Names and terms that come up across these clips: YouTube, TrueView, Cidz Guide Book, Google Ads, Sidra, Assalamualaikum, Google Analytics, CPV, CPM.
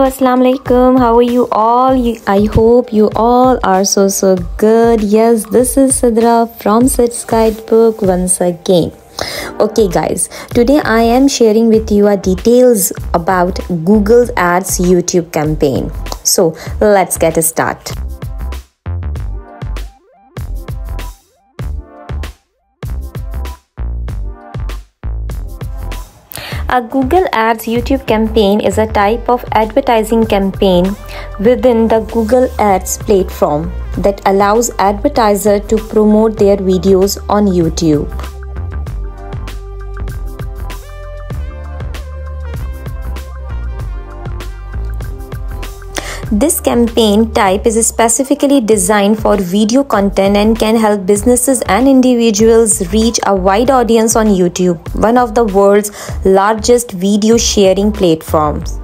Hello, Assalamualaikum. How are you all? I hope you all are so good. Yes, this is Sidra from Sid's Guidebook once again. Okay guys, today I am sharing with you details about Google Ads YouTube campaign. So let's get a start. A Google Ads YouTube campaign is a type of advertising campaign within the Google Ads platform that allows advertisers to promote their videos on YouTube. This campaign type is specifically designed for video content and can help businesses and individuals reach a wide audience on YouTube, one of the world's largest video sharing platforms.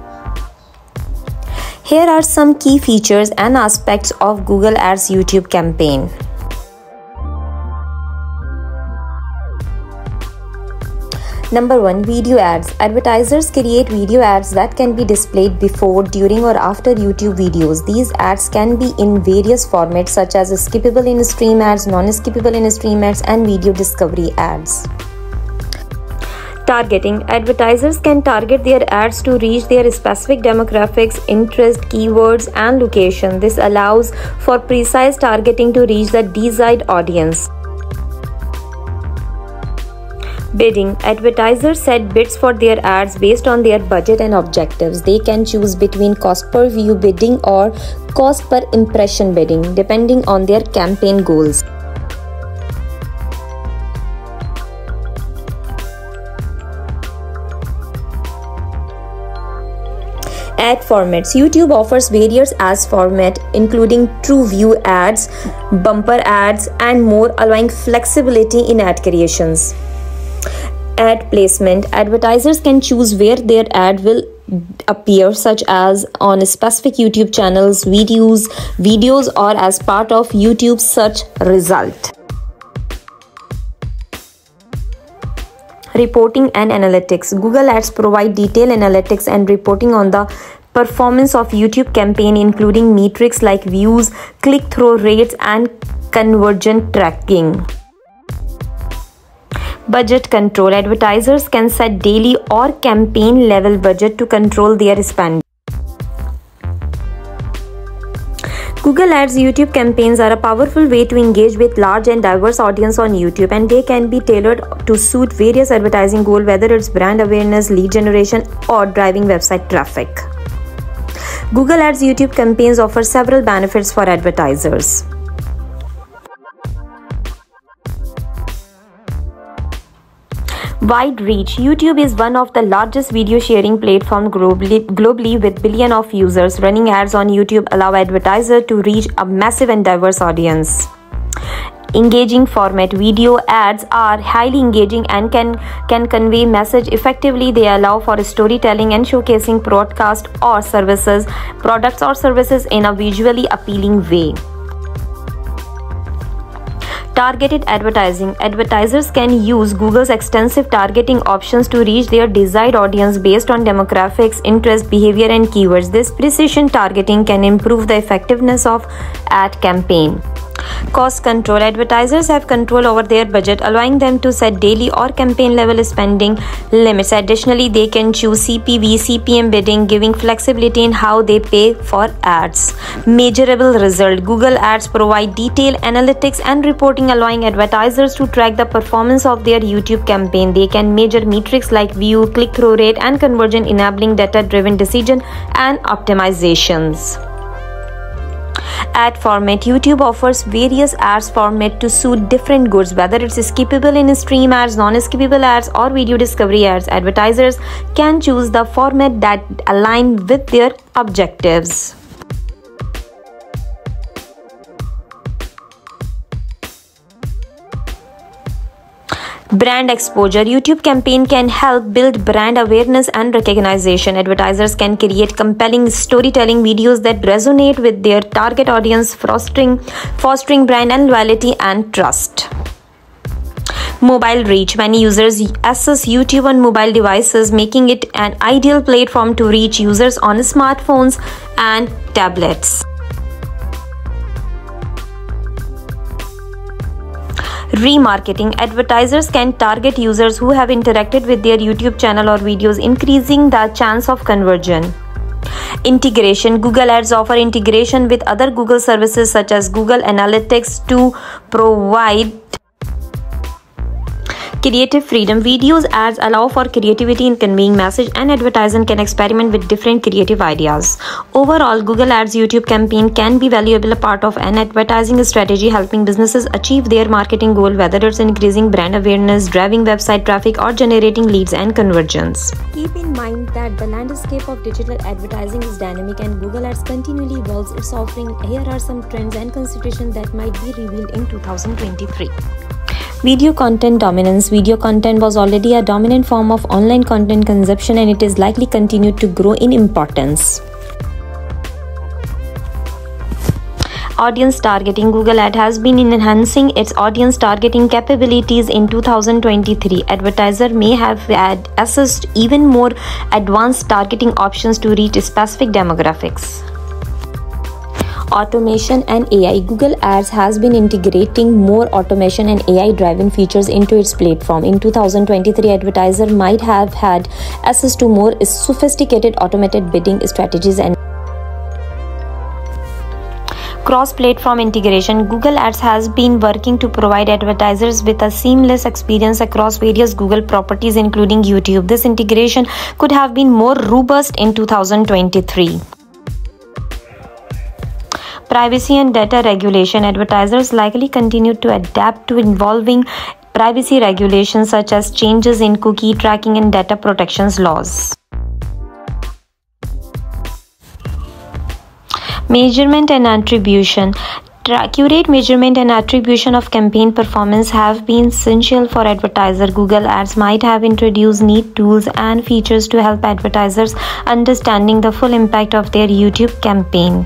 Here are some key features and aspects of Google Ads YouTube campaign. Number 1. Video ads. Advertisers create video ads that can be displayed before, during or after YouTube videos. These ads can be in various formats such as skippable in-stream ads, non-skippable in-stream ads and video discovery ads. Targeting. Advertisers can target their ads to reach their specific demographics, interests, keywords and location. This allows for precise targeting to reach the desired audience. Bidding. Advertisers set bids for their ads based on their budget and objectives. They can choose between cost per view bidding or cost per impression bidding, depending on their campaign goals. Ad formats. YouTube offers various ads formats including TrueView ads, bumper ads and more, allowing flexibility in ad creations. Ad placement. Advertisers can choose where their ad will appear, such as on specific YouTube channels, videos or as part of YouTube search result. Reporting and analytics. Google Ads provide detailed analytics and reporting on the performance of YouTube campaign, including metrics like views, click-through rates and conversion tracking. Budget control. Advertisers can set daily or campaign level budget to control their spending. Google Ads YouTube campaigns are a powerful way to engage with large and diverse audience on YouTube, and they can be tailored to suit various advertising goals, whether it's brand awareness, lead generation or driving website traffic. Google Ads YouTube campaigns offer several benefits for advertisers. Wide reach. YouTube is one of the largest video sharing platforms globally with billions of users. Running ads on YouTube allow advertisers to reach a massive and diverse audience. Engaging format. Video ads are highly engaging and can convey message effectively. They allow for storytelling and showcasing products or services in a visually appealing way. Targeted advertising. Advertisers can use Google's extensive targeting options to reach their desired audience based on demographics, interest, behavior, and keywords. This precision targeting can improve the effectiveness of ad campaign. Cost control. Advertisers have control over their budget, allowing them to set daily or campaign level spending limits. Additionally, they can choose CPV, CPM bidding, giving flexibility in how they pay for ads. Measurable result. Google Ads provide detailed analytics and reporting, allowing advertisers to track the performance of their YouTube campaign. They can measure metrics like view, click-through rate and conversion, enabling data-driven decision and optimizations. Ad format. YouTube offers various ads format to suit different goods, whether it's skippable in-stream ads, non-skippable ads or video discovery ads. Advertisers can choose the format that align with their objectives. Brand exposure. YouTube campaign can help build brand awareness and recognition. Advertisers can create compelling storytelling videos that resonate with their target audience, fostering brand and loyalty and trust. mobile reach. Many users access YouTube on mobile devices, making it an ideal platform to reach users on smartphones and tablets. Remarketing. Advertisers can target users who have interacted with their YouTube channel or videos, increasing the chance of conversion. Integration. Google Ads offer integration with other Google services such as Google Analytics to provide creative freedom. Videos ads allow for creativity in conveying message, and advertisers can experiment with different creative ideas. Overall, Google Ads YouTube campaign can be valuable part of an advertising strategy, helping businesses achieve their marketing goal, whether it's increasing brand awareness, driving website traffic, or generating leads and conversions. Keep in mind that the landscape of digital advertising is dynamic, and Google Ads continually evolves its offering. Here are some trends and considerations that might be revealed in 2023. Video content dominance. Video content was already a dominant form of online content consumption, and it is likely continued to grow in importance. Audience targeting. Google Ads has been enhancing its audience targeting capabilities in 2023. Advertisers may have had access to even more advanced targeting options to reach specific demographics. Automation and AI. Google Ads has been integrating more automation and AI-driven features into its platform. In 2023, advertisers might have had access to more sophisticated automated bidding strategies and cross-platform integration. Google Ads has been working to provide advertisers with a seamless experience across various Google properties, including YouTube. This integration could have been more robust in 2023. Privacy and data regulation. Advertisers likely continue to adapt to evolving privacy regulations such as changes in cookie tracking and data protection laws. Measurement and attribution. Accurate measurement and attribution of campaign performance have been essential for advertisers. Google Ads might have introduced neat tools and features to help advertisers understanding the full impact of their YouTube campaign.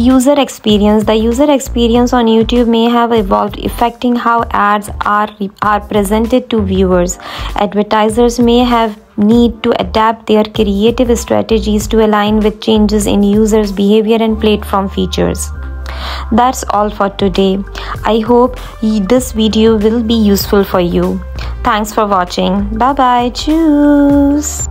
User experience. The user experience on YouTube may have evolved, affecting how ads are presented to viewers. Advertisers may have need to adapt their creative strategies to align with changes in users' behavior and platform features. That's all for today. I hope this video will be useful for you. Thanks for watching. Bye bye. Cheers.